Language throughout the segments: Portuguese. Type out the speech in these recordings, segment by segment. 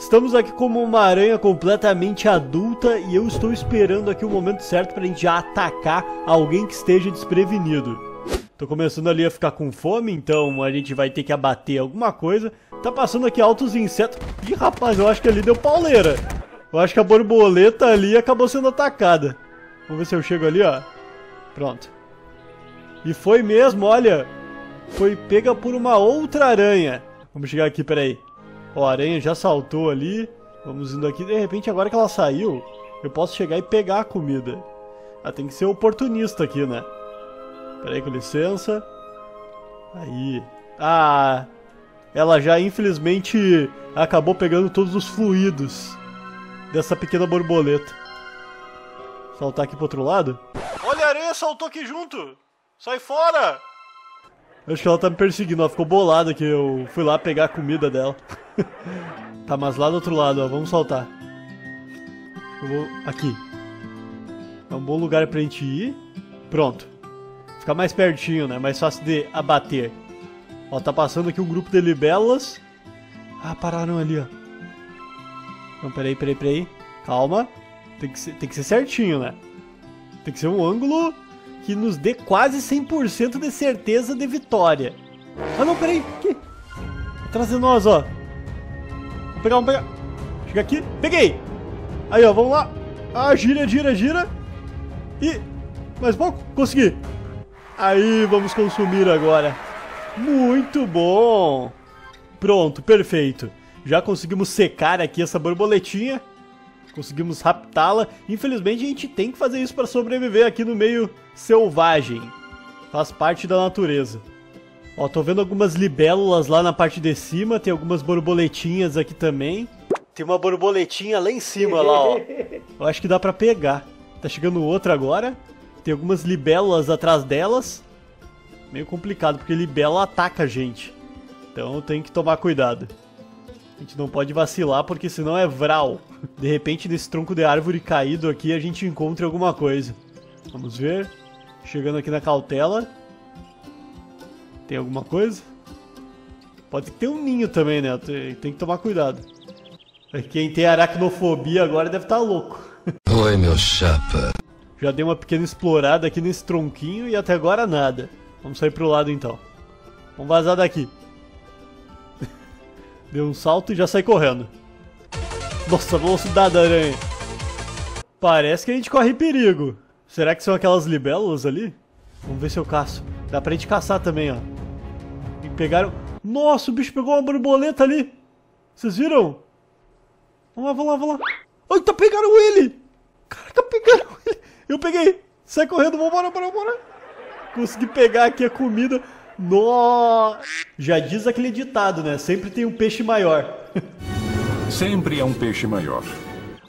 Estamos aqui como uma aranha completamente adulta e eu estou esperando aqui o momento certo pra gente já atacar alguém que esteja desprevenido. Tô começando ali a ficar com fome, então a gente vai ter que abater alguma coisa. Tá passando aqui altos insetos. Ih, rapaz, eu acho que ali deu pauleira. Eu acho que a borboleta ali acabou sendo atacada. Vamos ver se eu chego ali, ó. Pronto. E foi mesmo, olha. Foi pega por uma outra aranha. Vamos chegar aqui, peraí. Ó, a aranha já saltou ali. Vamos indo aqui. De repente, agora que ela saiu, eu posso chegar e pegar a comida. Ah, tem que ser oportunista aqui, né? Peraí, com licença. Aí. Ah... Ela já, infelizmente, acabou pegando todos os fluidos dessa pequena borboleta. Saltar aqui pro outro lado. Olha, a aranha saltou aqui junto. Sai fora! Acho que ela tá me perseguindo, ela ficou bolada que eu fui lá pegar a comida dela. Tá, mas lá do outro lado, ó, vamos saltar. Eu vou... aqui. É um bom lugar pra gente ir. Pronto. Ficar mais pertinho, né? Mais fácil de abater. Ó, tá passando aqui um grupo de libelas. Ah, pararam ali, ó. Não, peraí. Calma. Tem que ser certinho, né? Tem que ser um ângulo que nos dê quase 100% de certeza de vitória. Ah, não, peraí. Aqui. Atrás de nós, ó. Vamos pegar. Chega aqui. Peguei! Aí, ó, vamos lá. Ah, gira. E... mais pouco. Consegui. Aí, vamos consumir agora. Muito bom! Pronto, perfeito. Já conseguimos secar aqui essa borboletinha. Conseguimos raptá-la. Infelizmente a gente tem que fazer isso para sobreviver aqui no meio selvagem. Faz parte da natureza. Ó, tô vendo algumas libélulas lá na parte de cima. Tem algumas borboletinhas aqui também. Tem uma borboletinha lá em cima, lá, ó. Eu acho que dá para pegar. Tá chegando outra agora. Tem algumas libélulas atrás delas. Meio complicado, porque libélula ataca a gente. Então tem que tomar cuidado. A gente não pode vacilar, porque senão é vral. De repente, nesse tronco de árvore caído aqui, a gente encontra alguma coisa. Vamos ver. Chegando aqui na cautela. Tem alguma coisa? Pode ter um ninho também, né? Tem que tomar cuidado. Quem tem aracnofobia agora deve estar louco. Oi, meu chapa. Já dei uma pequena explorada aqui nesse tronquinho e até agora nada. Vamos sair pro lado então. Vamos vazar daqui. Deu um salto e já sai correndo. Nossa, velocidade da aranha. Parece que a gente corre perigo. Será que são aquelas libélulas ali? Vamos ver se eu caço. Dá pra gente caçar também, ó. E pegaram... Nossa, o bicho pegou uma borboleta ali. Vocês viram? Vamos lá. Eita, pegaram ele. Caraca, pegaram ele. Eu peguei. Sai correndo, vambora. Consegui pegar aqui a comida. Nossa! Já diz aquele ditado, né? Sempre tem um peixe maior. Sempre é um peixe maior.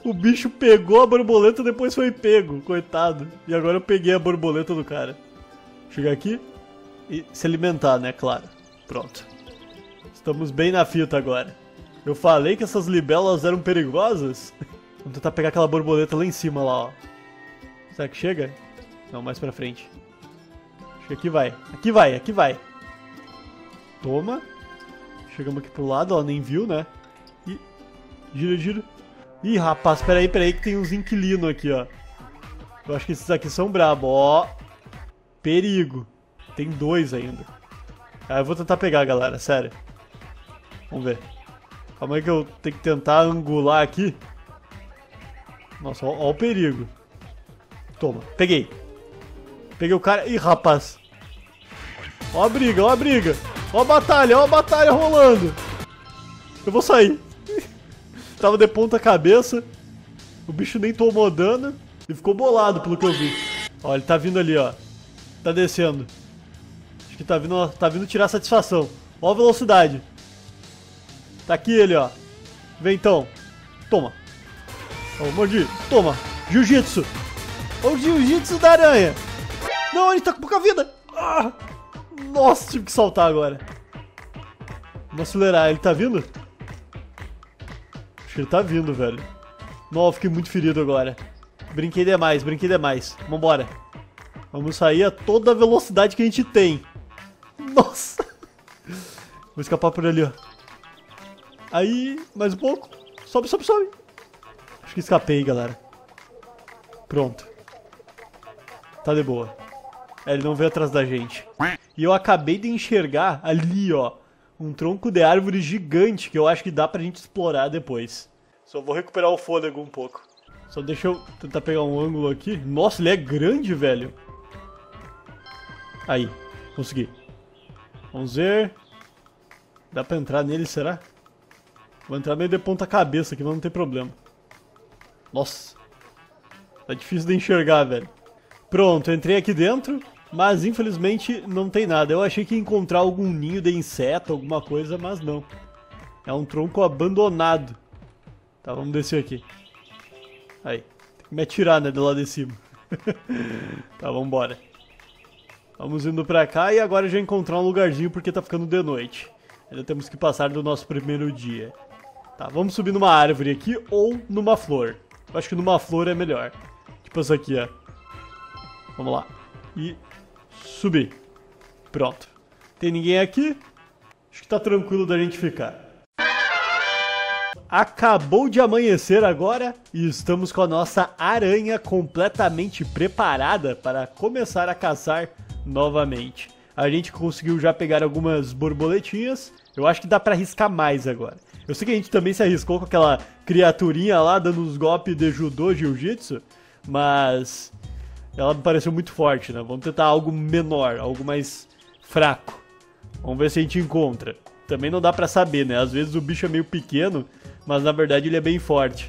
O bicho pegou a borboleta, depois foi pego. Coitado. E agora eu peguei a borboleta do cara. Chegar aqui e se alimentar, né? Claro. Pronto. Estamos bem na fita agora. Eu falei que essas libélulas eram perigosas. Vamos tentar pegar aquela borboleta lá em cima, lá, ó. Será que chega? Não, mais pra frente. Aqui vai. Toma. Chegamos aqui pro lado, ó, nem viu, né? E gira. Ih, rapaz, peraí que tem uns inquilinos aqui, ó. Eu acho que esses aqui são brabo, ó. Perigo. Tem dois ainda. Ah, eu vou tentar pegar, galera, sério. Vamos ver. Calma aí que eu tenho que tentar angular aqui. Nossa, ó o perigo. Toma, peguei. Peguei o cara. Ih, rapaz. Ó a briga. Ó a batalha rolando. Eu vou sair. Tava de ponta cabeça. O bicho nem tomou dano. E ficou bolado pelo que eu vi. Ó, ele tá vindo ali, ó. Tá descendo. Acho que tá vindo tirar satisfação. Ó a velocidade. Tá aqui ele, ó. Vem então. Toma. Ó, mordi. Toma. Jiu-jitsu. Ó o jiu-jitsu da aranha. Não, ele tá com pouca vida. Ah, nossa, tive que saltar agora. Vamos acelerar. Ele tá vindo? Acho que ele tá vindo, velho. Nossa, fiquei muito ferido agora. Brinquei demais. Vambora. Vamos sair a toda a velocidade que a gente tem. Nossa. Vou escapar por ali, ó. Aí, mais um pouco. Sobe, sobe, sobe. Acho que escapei, galera. Pronto. Tá de boa. É, ele não veio atrás da gente. E eu acabei de enxergar ali, ó, um tronco de árvore gigante que eu acho que dá pra gente explorar depois. Só vou recuperar o fôlego um pouco. Só deixa eu tentar pegar um ângulo aqui. Nossa, ele é grande, velho. Aí, consegui. Vamos ver. Dá pra entrar nele, será? Vou entrar meio de ponta cabeça aqui, mas não tem problema. Nossa. Tá difícil de enxergar, velho. Pronto, eu entrei aqui dentro, mas infelizmente não tem nada. Eu achei que ia encontrar algum ninho de inseto, alguma coisa, mas não. É um tronco abandonado. Tá, vamos descer aqui. Aí, tem que me atirar, né, do lado de cima. Tá, vambora. Vamos indo pra cá e agora já encontrar um lugarzinho porque tá ficando de noite. Ainda temos que passar do nosso primeiro dia. Tá, vamos subir numa árvore aqui ou numa flor. Eu acho que numa flor é melhor. Tipo essa aqui, ó. Vamos lá. E subir. Pronto. Tem ninguém aqui? Acho que tá tranquilo da gente ficar. Acabou de amanhecer agora e estamos com a nossa aranha completamente preparada para começar a caçar novamente. A gente conseguiu já pegar algumas borboletinhas, eu acho que dá para arriscar mais agora. Eu sei que a gente também se arriscou com aquela criaturinha lá dando uns golpes de judô, jiu-jitsu, mas ela me pareceu muito forte, né? Vamos tentar algo menor, algo mais fraco. Vamos ver se a gente encontra. Também não dá pra saber, né? Às vezes o bicho é meio pequeno, mas na verdade ele é bem forte.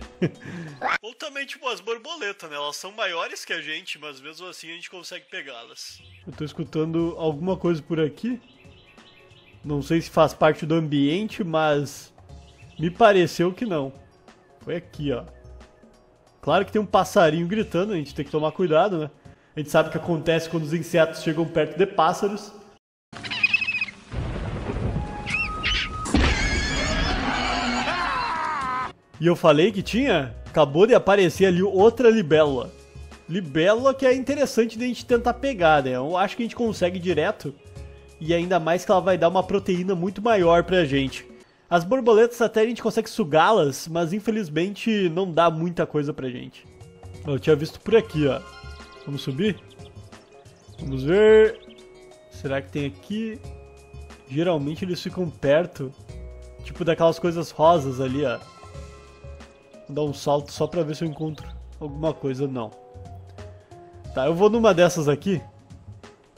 Ou também, tipo, as borboletas, né? Elas são maiores que a gente, mas mesmo assim a gente consegue pegá-las. Eu tô escutando alguma coisa por aqui. Não sei se faz parte do ambiente, mas me pareceu que não. Foi aqui, ó. Claro que tem um passarinho gritando, a gente tem que tomar cuidado, né? A gente sabe o que acontece quando os insetos chegam perto de pássaros. E eu falei que tinha, acabou de aparecer ali outra libélula. Libélula que é interessante de a gente tentar pegar, né? Eu acho que a gente consegue direto. E ainda mais que ela vai dar uma proteína muito maior pra gente. As borboletas até a gente consegue sugá-las, mas infelizmente não dá muita coisa pra gente. Eu tinha visto por aqui, ó. Vamos subir? Vamos ver. Será que tem aqui? Geralmente eles ficam perto. Tipo daquelas coisas rosas ali, ó. Vou dar um salto só pra ver se eu encontro alguma coisa, não. Tá, eu vou numa dessas aqui.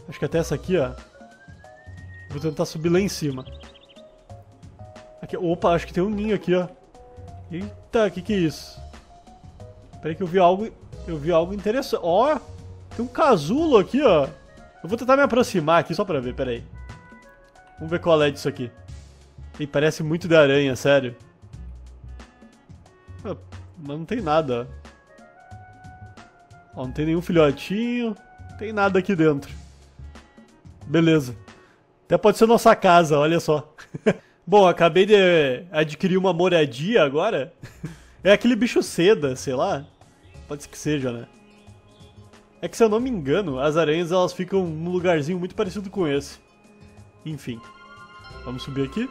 Acho que até essa aqui, ó. Vou tentar subir lá em cima. Aqui, opa, acho que tem um ninho aqui, ó. Eita, que é isso? Peraí que eu vi algo interessante. Ó, tem um casulo aqui, ó. Eu vou tentar me aproximar aqui só pra ver, peraí. Vamos ver qual é disso aqui. Ih, parece muito de aranha, sério. Mas não tem nada, ó. Não tem nenhum filhotinho. Não tem nada aqui dentro. Beleza. Até pode ser nossa casa, olha só. Bom, acabei de adquirir uma moradia agora. É aquele bicho seda, sei lá. Pode ser que seja, né? É que se eu não me engano, as aranhas elas ficam num lugarzinho muito parecido com esse. Enfim. Vamos subir aqui.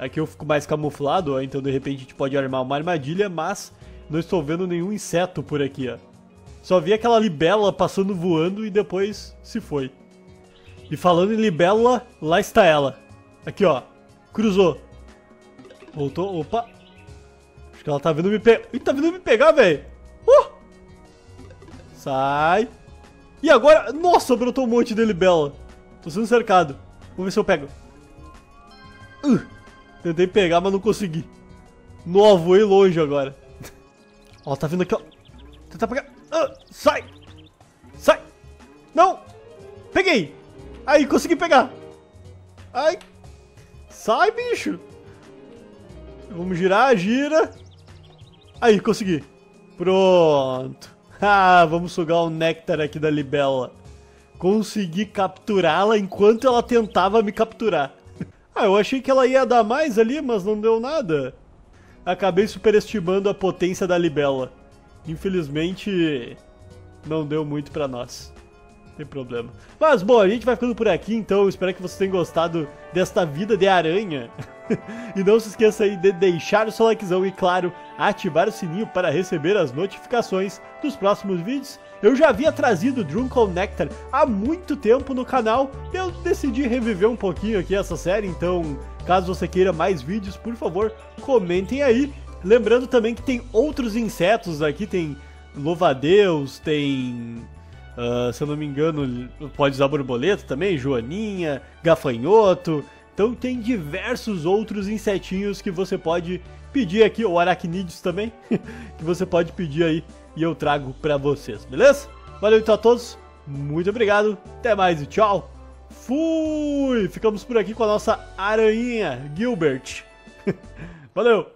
Aqui eu fico mais camuflado, ó, então de repente a gente pode armar uma armadilha, mas não estou vendo nenhum inseto por aqui, ó. Só vi aquela libélula passando voando e depois se foi. E falando em libélula, lá está ela. Aqui, ó. Cruzou. Voltou. Opa. Acho que ela tá vindo me pegar. Ih, tá vindo me pegar, velho. Sai. E agora? Nossa, brotou um monte de libélula. Tô sendo cercado. Vamos ver se eu pego. Tentei pegar, mas não consegui. Nossa, voei longe agora. Ó, tá vindo aqui, ó. Tentar pegar. Sai! Sai! Não! Peguei! Aí, consegui pegar. Ai! Sai, bicho! Vamos girar, gira. Aí, consegui. Pronto. Ah, vamos sugar o néctar aqui da libélula. Consegui capturá-la enquanto ela tentava me capturar. Ah, eu achei que ela ia dar mais ali, mas não deu nada. Acabei superestimando a potência da libélula. Infelizmente, não deu muito pra nós. Tem problema. Mas, bom, a gente vai ficando por aqui, então. Eu espero que vocês tenham gostado desta vida de aranha. E não se esqueça aí de deixar o seu likezão e, claro, ativar o sininho para receber as notificações dos próximos vídeos. Eu já havia trazido Drunk On Nectar há muito tempo no canal. Eu decidi reviver um pouquinho aqui essa série, então, caso você queira mais vídeos, por favor, comentem aí. Lembrando também que tem outros insetos aqui, tem louva-a-Deus, tem... se eu não me engano, pode usar borboleta também, joaninha, gafanhoto. Então tem diversos outros insetinhos que você pode pedir aqui, ou aracnídeos também, que você pode pedir aí e eu trago pra vocês, beleza? Valeu então a todos, muito obrigado, até mais e tchau. Fui! Ficamos por aqui com a nossa aranhinha, Gilbert. Valeu!